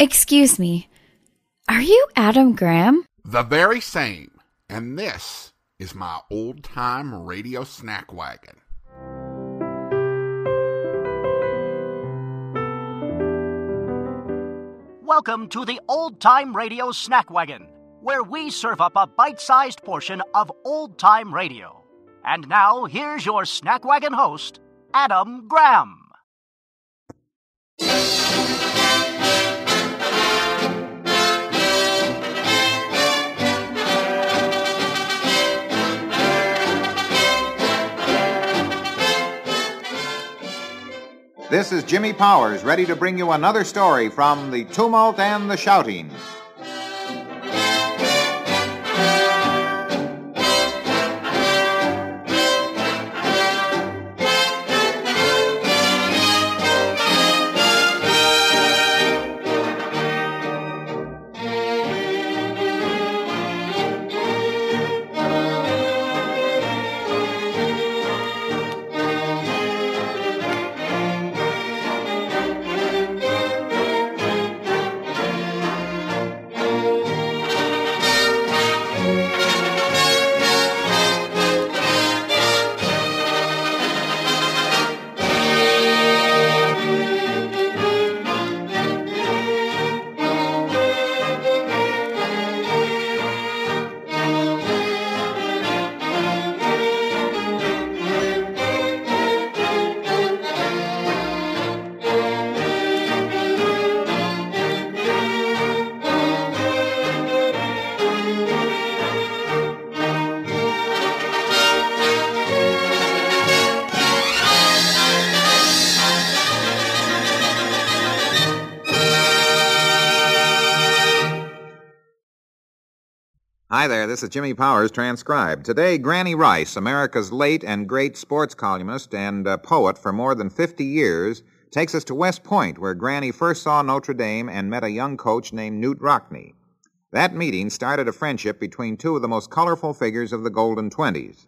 Excuse me, are you Adam Graham? The very same, and this is my Old Time Radio Snack Wagon. Welcome to the Old Time Radio Snack Wagon, where we serve up a bite-sized portion of old time radio. And now, here's your Snack Wagon host, Adam Graham. This is Jimmy Powers, ready to bring you another story from The Tumult and the Shouting. Hi there, this is Jimmy Powers, transcribed. Today, Granny Rice, America's late and great sports columnist and poet for more than 50 years, takes us to West Point, where Granny first saw Notre Dame and met a young coach named Knute Rockne. That meeting started a friendship between two of the most colorful figures of the Golden Twenties.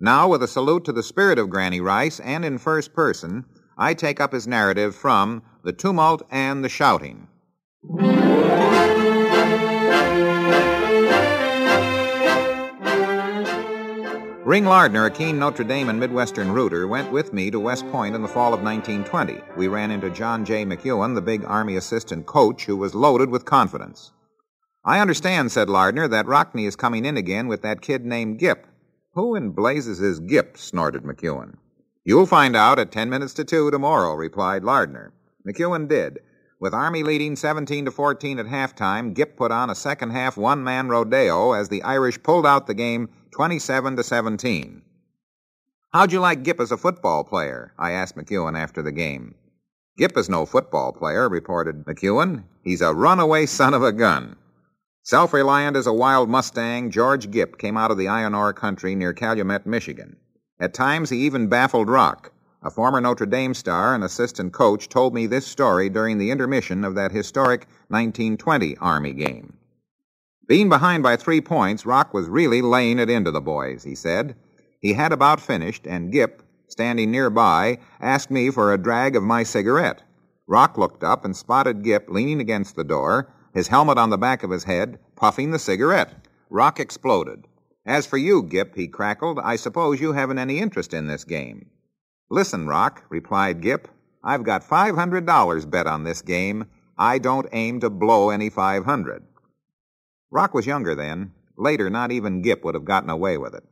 Now, with a salute to the spirit of Granny Rice and in first person, I take up his narrative from The Tumult and the Shouting. Ring Lardner, a keen Notre Dame and Midwestern rooter, went with me to West Point in the fall of 1920. We ran into John J. McEwen, the big Army assistant coach, who was loaded with confidence. I understand, said Lardner, that Rockne is coming in again with that kid named Gipp. Who in blazes is Gipp? Snorted McEwen. You'll find out at 1:10 to 2 tomorrow, replied Lardner. McEwen did. With Army leading 17-14 at halftime, Gipp put on a second-half one-man rodeo as the Irish pulled out the game 27-17. How'd you like Gipp as a football player? I asked McEwen after the game. Gipp is no football player, reported McEwen. He's a runaway son of a gun. Self-reliant as a wild Mustang, George Gipp came out of the iron ore country near Calumet, Michigan. At times, he even baffled Rock. A former Notre Dame star and assistant coach told me this story during the intermission of that historic 1920 Army game. Being behind by 3 points, Rock was really laying it into the boys, he said. He had about finished, and Gipp, standing nearby, asked me for a drag of my cigarette. Rock looked up and spotted Gipp leaning against the door, his helmet on the back of his head, puffing the cigarette. Rock exploded. As for you, Gipp, he crackled, I suppose you haven't any interest in this game. Listen, Rock, replied Gipp, I've got $500 bet on this game. I don't aim to blow any 500. Rock was younger then. Later, not even Gipp would have gotten away with it.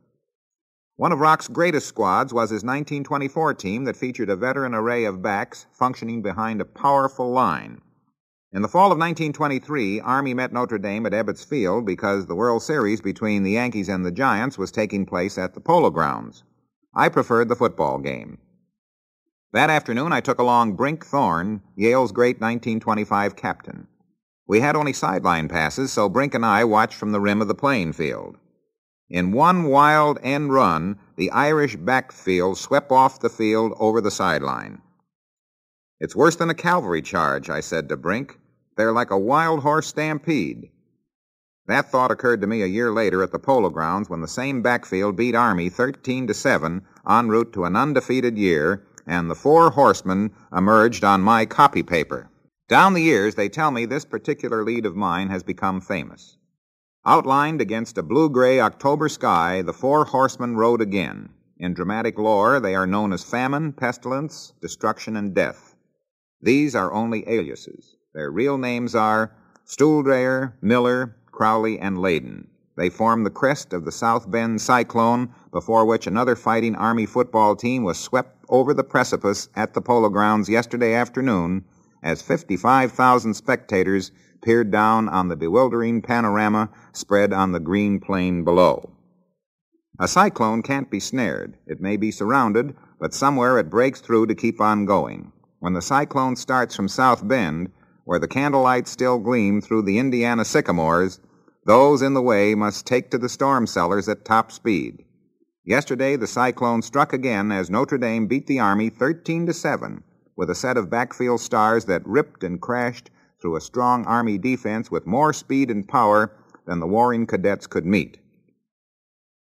One of Rock's greatest squads was his 1924 team that featured a veteran array of backs functioning behind a powerful line. In the fall of 1923, Army met Notre Dame at Ebbets Field because the World Series between the Yankees and the Giants was taking place at the Polo Grounds. I preferred the football game. That afternoon, I took along Brink Thorne, Yale's great 1925 captain. We had only sideline passes, so Brink and I watched from the rim of the playing field. In one wild end run, the Irish backfield swept off the field over the sideline. It's worse than a cavalry charge, I said to Brink. They're like a wild horse stampede. That thought occurred to me a year later at the Polo Grounds when the same backfield beat Army 13-7 en route to an undefeated year, and the Four Horsemen emerged on my copy paper. Down the years, they tell me this particular lead of mine has become famous. Outlined against a blue-gray October sky, the Four Horsemen rode again. In dramatic lore, they are known as famine, pestilence, destruction, and death. These are only aliases. Their real names are Stuhldreher, Miller, Crowley, and Layden. They form the crest of the South Bend Cyclone, before which another Fighting Army football team was swept over the precipice at the Polo Grounds yesterday afternoon as 55,000 spectators peered down on the bewildering panorama spread on the green plain below. A cyclone can't be snared. It may be surrounded, but somewhere it breaks through to keep on going. When the cyclone starts from South Bend, where the candlelights still gleam through the Indiana sycamores, those in the way must take to the storm cellars at top speed. Yesterday, the cyclone struck again as Notre Dame beat the Army 13-7 with a set of backfield stars that ripped and crashed through a strong Army defense with more speed and power than the warring cadets could meet.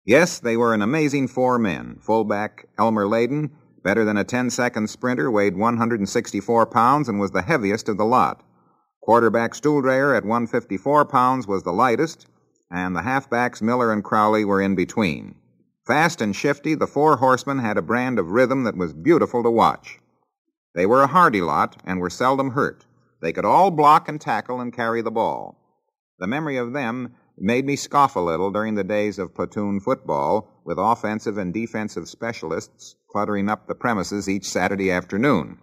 Yes, they were an amazing four men. Fullback Elmer Layden, better than a 10-second sprinter, weighed 164 pounds and was the heaviest of the lot. Quarterback Stuhldreher at 154 pounds was the lightest, and the halfbacks Miller and Crowley were in between. Fast and shifty, the Four Horsemen had a brand of rhythm that was beautiful to watch. They were a hardy lot and were seldom hurt. They could all block and tackle and carry the ball. The memory of them made me scoff a little during the days of platoon football, with offensive and defensive specialists cluttering up the premises each Saturday afternoon.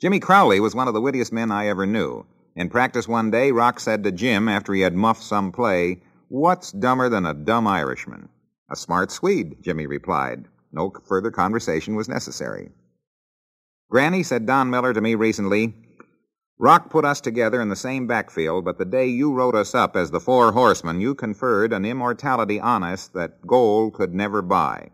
Jimmy Crowley was one of the wittiest men I ever knew. In practice one day, Rock said to Jim, after he had muffed some play, "What's dumber than a dumb Irishman?" "A smart Swede," Jimmy replied. No further conversation was necessary. "Granny," said Don Miller to me recently, "Rock put us together in the same backfield, but the day you rode us up as the Four Horsemen, you conferred an immortality on us that gold could never buy.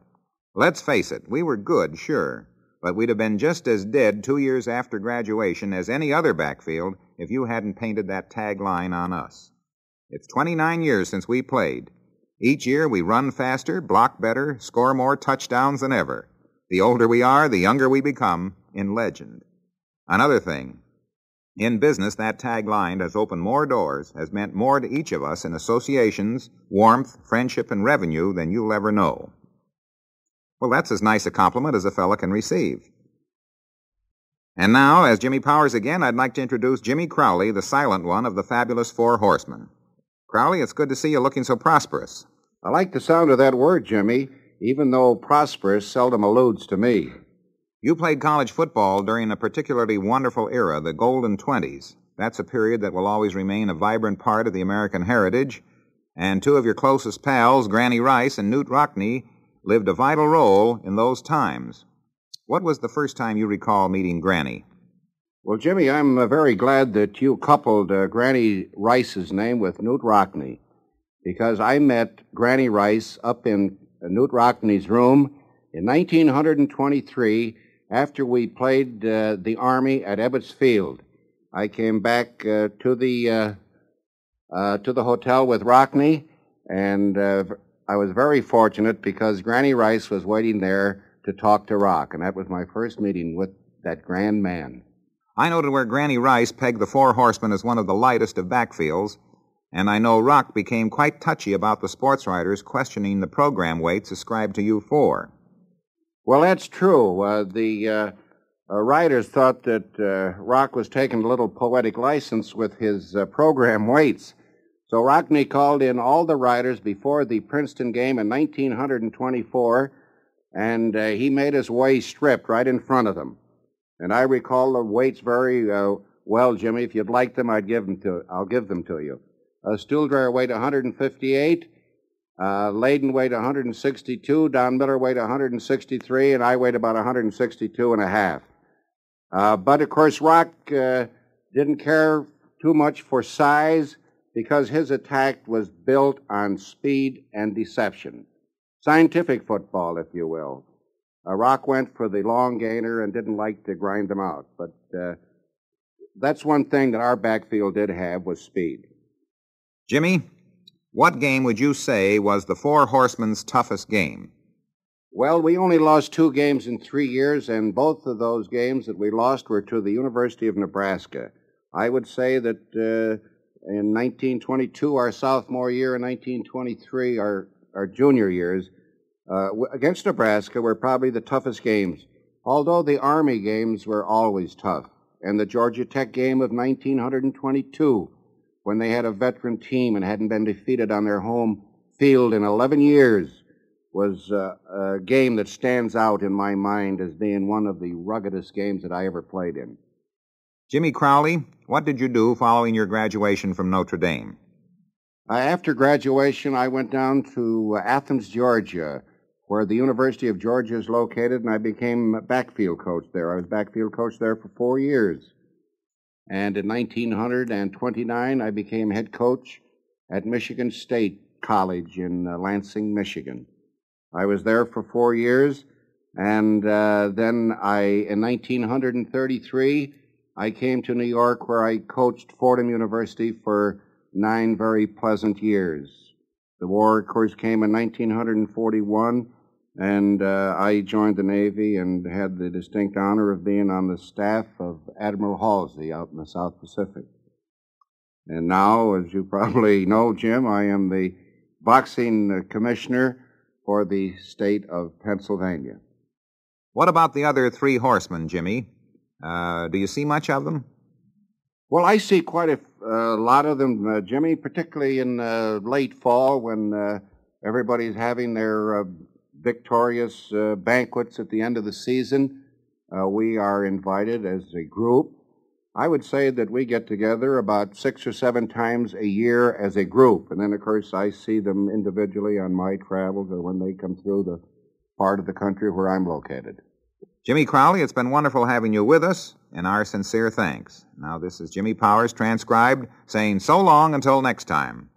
Let's face it, we were good, sure, but we'd have been just as dead 2 years after graduation as any other backfield if you hadn't painted that tagline on us. It's 29 years since we played. Each year we run faster, block better, score more touchdowns than ever. The older we are, the younger we become in legend. Another thing, in business that tagline has opened more doors, has meant more to each of us in associations, warmth, friendship, and revenue than you'll ever know." Well, that's as nice a compliment as a fella can receive. And now, as Jimmy Powers again, I'd like to introduce Jimmy Crowley, the silent one of the fabulous Four Horsemen. Crowley, it's good to see you looking so prosperous. I like the sound of that word, Jimmy, even though prosperous seldom alludes to me. You played college football during a particularly wonderful era, the Golden Twenties. That's a period that will always remain a vibrant part of the American heritage, and two of your closest pals, Granny Rice and Knute Rockne, lived a vital role in those times. What was the first time you recall meeting Granny? Well, Jimmy, I'm very glad that you coupled Granny Rice's name with Knute Rockne, because I met Granny Rice up in Knute Rockne's room in 1923 after we played the Army at Ebbets Field. I came back to the hotel with Rockne, and I was very fortunate because Granny Rice was waiting there to talk to Rock, and that was my first meeting with that grand man. I noted where Granny Rice pegged the Four Horsemen as one of the lightest of backfields, and I know Rock became quite touchy about the sports writers questioning the program weights ascribed to you four. Well, that's true. The writers thought that Rock was taking a little poetic license with his program weights. So Rockne called in all the riders before the Princeton game in 1924, and he made his weigh stripped right in front of them. And I recall the weights very well, Jimmy. If you'd like them, I'll give them to you. Stuhldreher weighed 158. Layden weighed 162. Don Miller weighed 163, and I weighed about 162 and a half. But of course, Rock didn't care too much for size, because his attack was built on speed and deception. Scientific football, if you will. Rock went for the long gainer and didn't like to grind them out. But that's one thing that our backfield did have, was speed. Jimmy, what game would you say was the Four Horsemen's toughest game? Well, we only lost 2 games in 3 years, and both of those games that we lost were to the University of Nebraska. I would say that in 1922, our sophomore year, in 1923, our junior years, against Nebraska were probably the toughest games, although the Army games were always tough. And the Georgia Tech game of 1922, when they had a veteran team and hadn't been defeated on their home field in 11 years, was a game that stands out in my mind as being one of the ruggedest games that I ever played in. Jimmy Crowley, what did you do following your graduation from Notre Dame? After graduation, I went down to Athens, Georgia, where the University of Georgia is located, and I became backfield coach there. I was backfield coach there for 4 years. And in 1929, I became head coach at Michigan State College in Lansing, Michigan. I was there for 4 years, and then in 1933, I came to New York, where I coached Fordham University for 9 very pleasant years. The war, of course, came in 1941, and I joined the Navy and had the distinct honor of being on the staff of Admiral Halsey out in the South Pacific. And now, as you probably know, Jim, I am the boxing commissioner for the state of Pennsylvania. What about the other 3 horsemen, Jimmy? Do you see much of them? Well, I see quite a lot of them, Jimmy, particularly in late fall when everybody's having their victorious banquets at the end of the season. We are invited as a group. I would say that we get together about 6 or 7 times a year as a group. And then, of course, I see them individually on my travels or when they come through the part of the country where I'm located. Jimmy Crowley, it's been wonderful having you with us, and our sincere thanks. Now, this is Jimmy Powers, transcribed, saying so long until next time.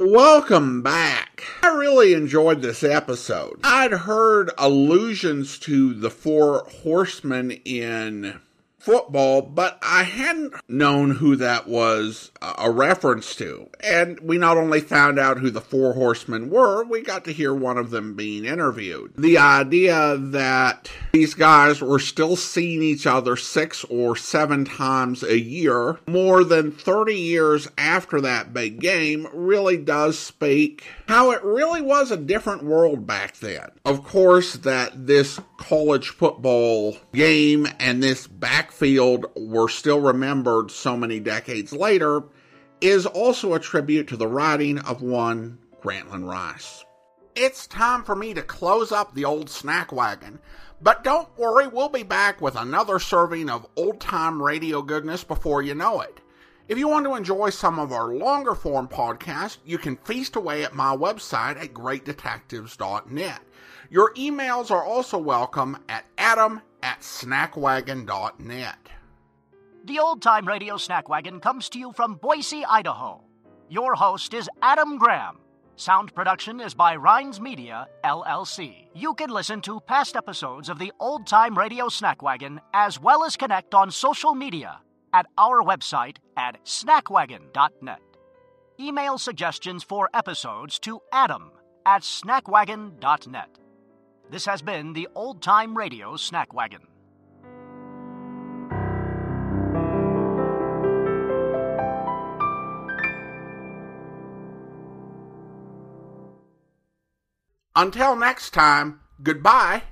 Welcome back. I really enjoyed this episode. I'd heard allusions to the 4 horsemen in football, but I hadn't known who that was a reference to. And we not only found out who the 4 horsemen were, we got to hear one of them being interviewed. The idea that these guys were still seeing each other 6 or 7 times a year, more than 30 years after that big game, really does speak how it really was a different world back then. Of course, that this college football game and this backfield were still remembered so many decades later is also a tribute to the writing of one Grantland Rice. It's time for me to close up the old snack wagon, but don't worry, we'll be back with another serving of old-time radio goodness before you know it. If you want to enjoy some of our longer-form podcasts, you can feast away at my website at greatdetectives.net. Your emails are also welcome at adam@snackwagon.net. The Old Time Radio Snack Wagon comes to you from Boise, Idaho. Your host is Adam Graham. Sound production is by Rhines Media, LLC. You can listen to past episodes of the Old Time Radio Snack Wagon as well as connect on social media at our website at snackwagon.net. Email suggestions for episodes to adam@snackwagon.net. This has been the Old Time Radio Snack Wagon. Until next time, goodbye.